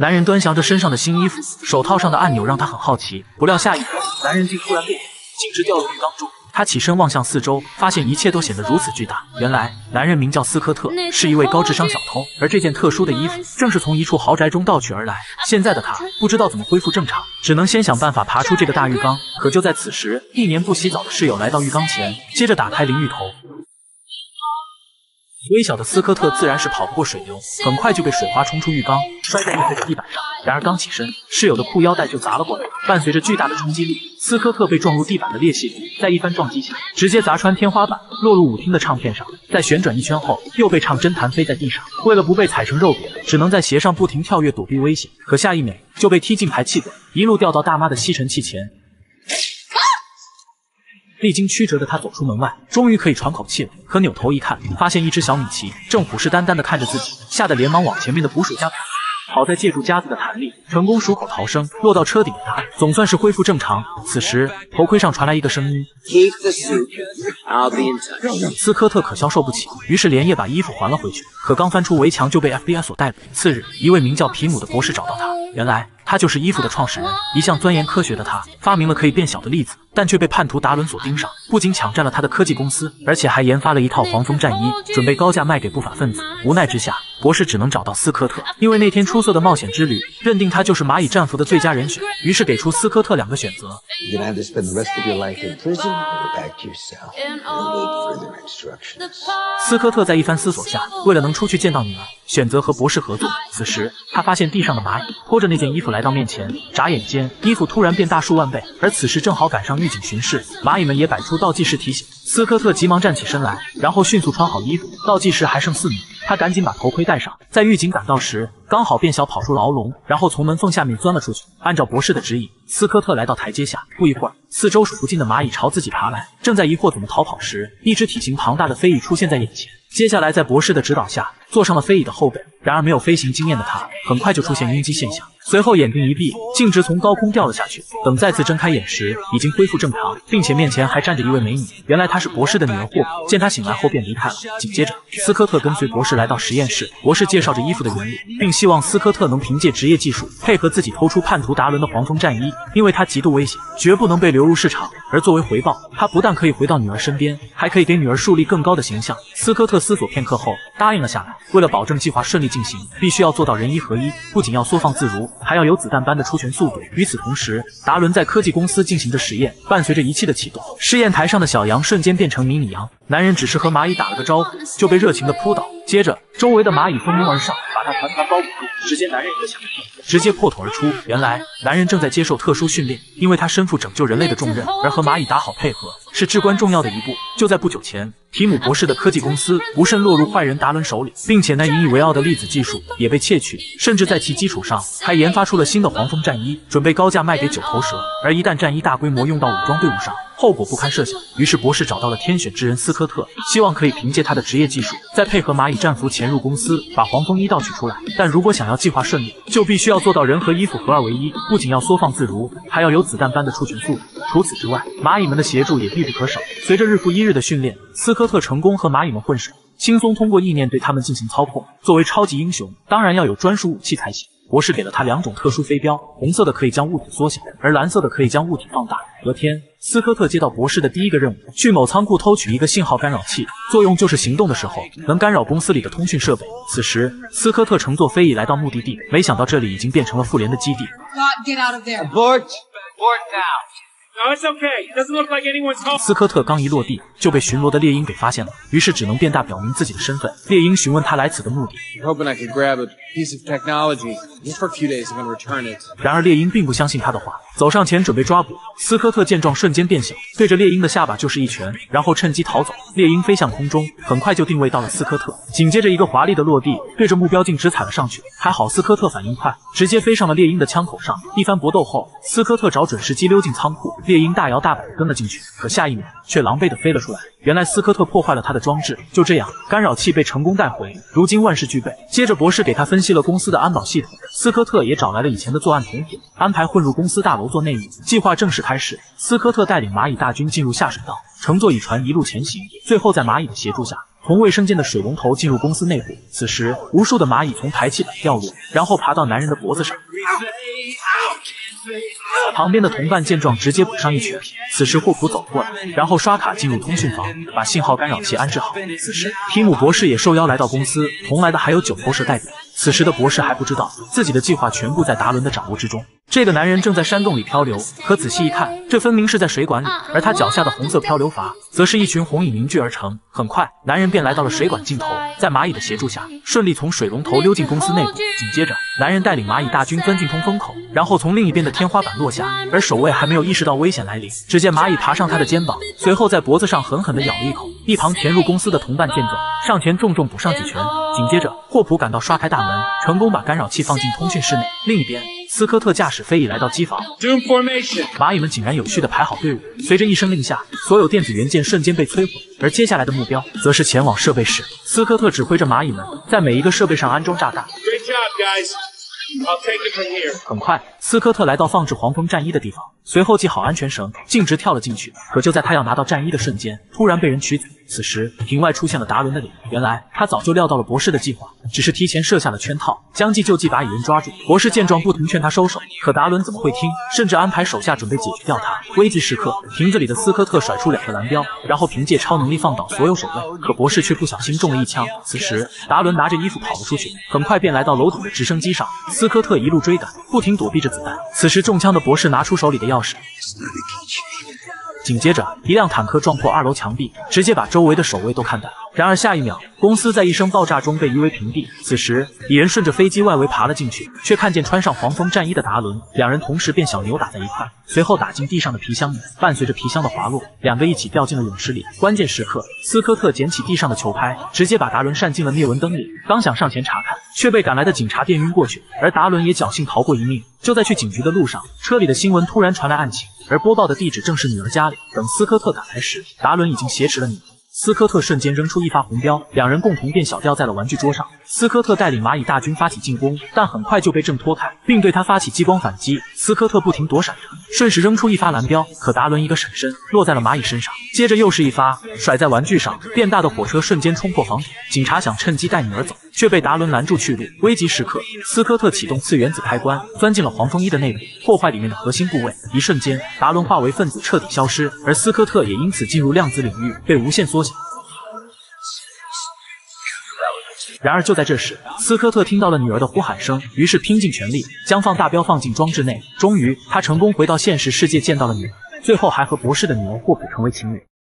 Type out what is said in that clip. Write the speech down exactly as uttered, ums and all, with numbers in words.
男人端详着身上的新衣服，手套上的按钮让他很好奇。不料下一刻，男人竟突然被捕，径直掉入浴缸中。他起身望向四周，发现一切都显得如此巨大。原来，男人名叫斯科特，是一位高智商小偷，而这件特殊的衣服正是从一处豪宅中盗取而来。现在的他不知道怎么恢复正常，只能先想办法爬出这个大浴缸。可就在此时，一年不洗澡的室友来到浴缸前，接着打开淋浴头。 微小的斯科特自然是跑不过水流，很快就被水花冲出浴缸，摔在浴室的地板上。然而刚起身，室友的裤腰带就砸了过来，伴随着巨大的冲击力，斯科特被撞入地板的裂隙里，在一番撞击下，直接砸穿天花板，落入舞厅的唱片上。在旋转一圈后，又被唱针弹飞在地上。为了不被踩成肉饼，只能在鞋上不停跳跃躲避危险。可下一秒就被踢进排气管，一路掉到大妈的吸尘器前。 历经曲折的他走出门外，终于可以喘口气了。可扭头一看，发现一只小米奇正虎视眈眈地看着自己，吓得连忙往前面的捕鼠夹跑。好在借助夹子的弹力，成功鼠口逃生。落到车顶的他，总算是恢复正常。此时，头盔上传来一个声音 ：“Keep the suit, I'll be in touch。” 斯科特可消受不起，于是连夜把衣服还了回去。可刚翻出围墙，就被 F B I 所逮捕。次日，一位名叫皮姆的博士找到他，原来。 他就是衣服的创始人，一向钻研科学的他，发明了可以变小的粒子，但却被叛徒达伦所盯上，不仅抢占了他的科技公司，而且还研发了一套黄蜂战衣，准备高价卖给不法分子。无奈之下，博士只能找到斯科特，因为那天出色的冒险之旅，认定他就是蚂蚁战俘的最佳人选，于是给出斯科特两个选择。 斯科特在一番思索下，为了能出去见到女儿，选择和博士合作。此时，他发现地上的蚂蚁拖着那件衣服来到面前，眨眼间，衣服突然变大数万倍。而此时正好赶上狱警巡视，蚂蚁们也摆出倒计时提醒。斯科特急忙站起身来，然后迅速穿好衣服。倒计时还剩四秒，他赶紧把头盔戴上。在狱警赶到时，刚好变小跑出牢笼，然后从门缝下面钻了出去。按照博士的指引，斯科特来到台阶下。不一会儿，四周数不尽的蚂蚁朝自己爬来。正在疑惑怎么逃跑时，一只体型庞大的飞蚁出现在眼前。 接下来，在博士的指导下，坐上了飞蚁的后背。然而，没有飞行经验的他，很快就出现晕机现象。随后，眼睛一闭，径直从高空掉了下去。等再次睁开眼时，已经恢复正常，并且面前还站着一位美女。原来，她是博士的女儿霍普。见她醒来后，便离开了。紧接着，斯科特跟随博士来到实验室。博士介绍着衣服的原理，并希望斯科特能凭借职业技术配合自己偷出叛徒达伦的黄蜂战衣，因为他极度危险，绝不能被流入市场。而作为回报，他不但可以回到女儿身边，还可以给女儿树立更高的形象。斯科特 思索片刻后，答应了下来。为了保证计划顺利进行，必须要做到人一合一，不仅要缩放自如，还要有子弹般的出拳速度。与此同时，达伦在科技公司进行着实验，伴随着仪器的启动，试验台上的小羊瞬间变成迷你羊。男人只是和蚂蚁打了个招呼，就被热情的扑倒。接着，周围的蚂蚁蜂拥而上，把他团团包裹住，直接男人一个响屁， 直接破土而出。原来，男人正在接受特殊训练，因为他身负拯救人类的重任，而和蚂蚁打好配合是至关重要的一步。就在不久前，提姆博士的科技公司不慎落入坏人达伦手里，并且那引以为傲的粒子技术也被窃取，甚至在其基础上还研发出了新的黄蜂战衣，准备高价卖给九头蛇。而一旦战衣大规模用到武装队伍上， 后果不堪设想，于是博士找到了天选之人斯科特，希望可以凭借他的职业技术，再配合蚂蚁战俘潜入公司，把黄蜂衣盗取出来。但如果想要计划顺利，就必须要做到人和衣服合二为一，不仅要缩放自如，还要有子弹般的出拳速度。除此之外，蚂蚁们的协助也必不可少。随着日复一日的训练，斯科特成功和蚂蚁们混熟，轻松通过意念对他们进行操控。作为超级英雄，当然要有专属武器才行。 博士给了他两种特殊飞镖，红色的可以将物体缩小，而蓝色的可以将物体放大。隔天，斯科特接到博士的第一个任务，去某仓库偷取一个信号干扰器，作用就是行动的时候能干扰公司里的通讯设备。此时，斯科特乘坐飞蚁来到目的地，没想到这里已经变成了复联的基地。斯科特刚一落地，就被巡逻的猎鹰给发现了，于是只能变大表明自己的身份。猎鹰询问他来此的目的。 然而猎鹰并不相信他的话，走上前准备抓捕。斯科特见状瞬间变小，对着猎鹰的下巴就是一拳，然后趁机逃走。猎鹰飞向空中，很快就定位到了斯科特，紧接着一个华丽的落地，对着目标径直踩了上去。还好斯科特反应快，直接飞上了猎鹰的枪口上。一番搏斗后，斯科特找准时机溜进仓库，猎鹰大摇大摆地跟了进去，可下一秒却狼狈地飞了出来。原来斯科特破坏了他的装置，就这样干扰器被成功带回，如今万事俱备。接着博士给他分析了公司 的安保系统，斯科特也找来了以前的作案同伙，安排混入公司大楼做内应。计划正式开始，斯科特带领蚂蚁大军进入下水道，乘坐蚁船一路前行，最后在蚂蚁的协助下， 偷从卫生间的水龙头进入公司内部。此时，无数的蚂蚁从排气板掉落，然后爬到男人的脖子上。旁边的同伴见状，直接补上一拳。此时，霍普走过来，然后刷卡进入通讯房，把信号干扰器安置好。此时，提姆博士也受邀来到公司，同来的还有九头蛇代表。此时的博士还不知道自己的计划全部在达伦的掌握之中。这个男人正在山洞里漂流，可仔细一看，这分明是在水管里，而他脚下的红色漂流筏，则是一群红蚁凝聚而成。很快，男人便来到了水管尽头，在蚂蚁的协助下，顺利从水龙头溜进公司内部。紧接着，男人带领蚂蚁大军钻进通风口，然后从另一边的天花板落下，而守卫还没有意识到危险来临，只见蚂蚁爬上他的肩膀，随后在脖子上狠狠地咬了一口。一旁潜入公司的同伴见状，上前重重补上几拳。紧接着，霍普赶到刷开大门，成功把干扰器放进通讯室内。另一边，斯科特驾驶飞蚁来到机房，蚂蚁们井然有序地排好队伍。随着一声令下，所有电子元件瞬间被摧毁，而接下来的目标则是前往设备室。斯科特指挥着蚂蚁们在每一个设备上安装炸弹。很快，斯科特来到放置黄蜂战衣的地方，随后系好安全绳，径直跳了进去。可就在他要拿到战衣的瞬间，突然被人取走。此时，屏外出现了达伦的脸。原来他早就料到了博士的计划，只是提前设下了圈套，将计就计把蚁人抓住。博士见状，不停劝他收手，可达伦怎么会听，甚至安排手下准备解决掉他。危急时刻，瓶子里的斯科特甩出两个蓝标，然后凭借超能力放倒所有守卫。可博士却不小心中了一枪。此时，达伦拿着衣服跑了出去，很快便来到楼顶的直升机上。斯科特一路追赶，不停躲避着子弹。此时中枪的博士拿出手里的钥匙，紧接着一辆坦克撞破二楼墙壁，直接把周围的守卫都看淡。然而下一秒，公司在一声爆炸中被夷为平地。此时蚁人顺着飞机外围爬了进去，却看见穿上黄蜂战衣的达伦，两人同时变小扭打在一块，随后打进地上的皮箱里，伴随着皮箱的滑落，两个一起掉进了泳池里。关键时刻，斯科特捡起地上的球拍，直接把达伦扇进了灭蚊灯里。刚想上前查看，却被赶来的警察电晕过去，而达伦也侥幸逃过一命。就在去警局的路上，车里的新闻突然传来案情，而播报的地址正是女儿家里。等斯科特赶来时，达伦已经挟持了女儿。斯科特瞬间扔出一发红标，两人共同变小掉在了玩具桌上。斯科特带领蚂蚁大军发起进攻，但很快就被挣脱开，并对他发起激光反击。斯科特不停躲闪着，顺势扔出一发蓝标，可达伦一个闪身落在了蚂蚁身上，接着又是一发甩在玩具上。变大的火车瞬间冲破房顶，警察想趁机带女儿走，却被达伦拦住去路。危急时刻，斯科特启动次原子开关，钻进了黄蜂衣的内部，破坏里面的核心部位。一瞬间，达伦化为分子彻底消失，而斯科特也因此进入量子领域，被无限缩小。然而就在这时，斯科特听到了女儿的呼喊声，于是拼尽全力将放大标放进装置内。终于他成功回到现实世界，见到了女儿，最后还和博士的女儿霍普成为情侣。